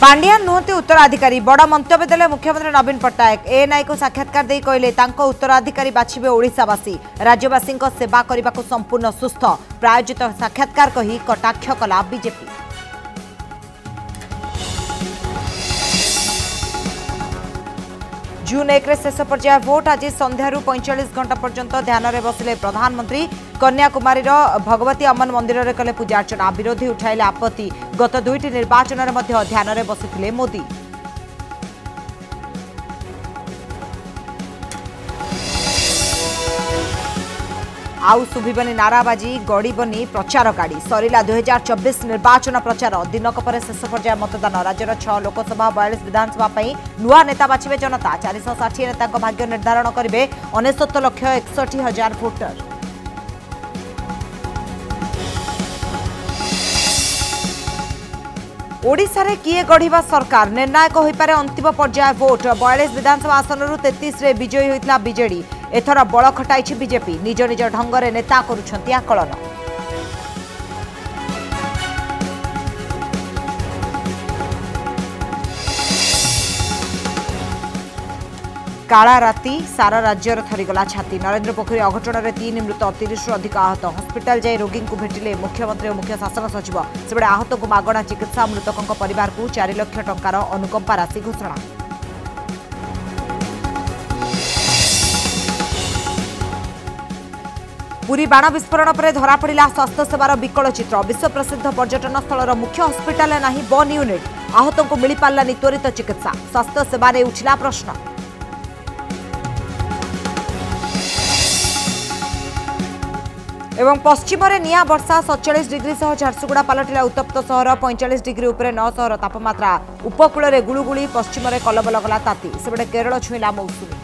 पांड्यान नुहति उत्तराधिकारी बड़ मंतव्य देले मुख्यमंत्री नवीन पट्टनायक एएनआई को साक्षात्कार दे कहले तांको उत्तराधिकारी बाछिबे ओडिशावासी राज्यवासी सेवा करबाको संपूर्ण सुस्थ प्रायोजित साक्षात्कार कही कटाक्ष कला बीजेपी। जून 1 रे शेष पर्याय भोट आज संध्यारू 45 घंटा पर्यंत ध्यान में बसिले प्रधानमंत्री। कन्याकुमारी भगवती अम्मन मंदिर में कले पूजार्चना, विरोधी उठाइले आपत्ति। गत दुईटी निर्वाचन में ध्यान में बसिथिले मोदी। आउ सुभिबनी नाराबाजी, गड़ीबनी प्रचार गाड़ी। सरिला 2024 निर्वाचन प्रचार दिनक पर शेष पर्याय मतदान। राज्यर 6 लोकसभा 42 विधानसभा नुआ नेता बाछिबे जनता। 460 नेता भाग्य निर्धारण करेंगे 69,61,000 भोटर। ओडिशा रे किए गढ़िबा सरकार निर्णायक होईपारे अंतिम पर्याय भोट। 42 विधानसभा आसनरु 33 रे विजयी होइतला बीजेडी। एथर बळ खटाइछि बीजेपी। निज निज ढंगरे नेता करूछंती आकलन। काला राती सारा राज्यर थरीगला छाती। नरेंद्र पोखरी अघटन 3 मृत 30 अधिक आहत। हस्पिटाल जाई रोगी को भेटिले मुख्यमंत्री और मुख्य शासन सचिव। सेबडे आहत को मागणा चिकित्सा, मृतकों परिवार को 4 लाख टंकार अनुकंपा राशि घोषणा। पूरी बाण विस्फोरण पर धरा पड़ा स्वास्थ्य सेवार विकल चित्र। विश्व प्रसिद्ध पर्यटन स्थल मुख्य हस्पिटाल नाही बर्न यूनिट। आहतों को मिल पारानी त्वरित चिकित्सा। स्वास्थ्य सेवा ने उठला प्रश्न। एवं पश्चिम में निया वर्षा 47 डिग्री सह झारसुगुड़ा पलटिला उत्तप्त सहर। 45 डिग्री उपर नौ सहर तापमात्रा। उपकूल में गुड़ुगुड़ी, पश्चिम में कलबल गला ताती। सेबडे केरल छुईला मौसुमी।